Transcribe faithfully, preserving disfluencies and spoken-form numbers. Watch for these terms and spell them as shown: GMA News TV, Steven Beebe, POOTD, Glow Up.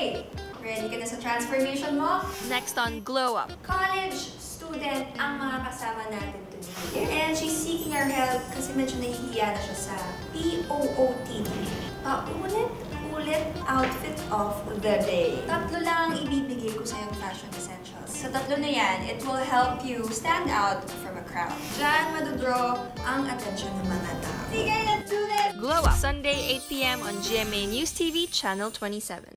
Okay, ready ka na sa transformation mo? Next on Glow Up. College student ang mga kasama natin today. And she's seeking our help kasi medyo nahihiya na siya sa P O O T D. Paulit-ulit outfit of the day. Tatlo lang ang ibibigay ko sa yung fashion essentials. Sa tatlo na yan, it will help you stand out from a crowd. Diyan madodraw ang attention ng mga tao. Sige, let's do this! Glow Up, Sunday eight p m on G M A News T V, Channel twenty-seven.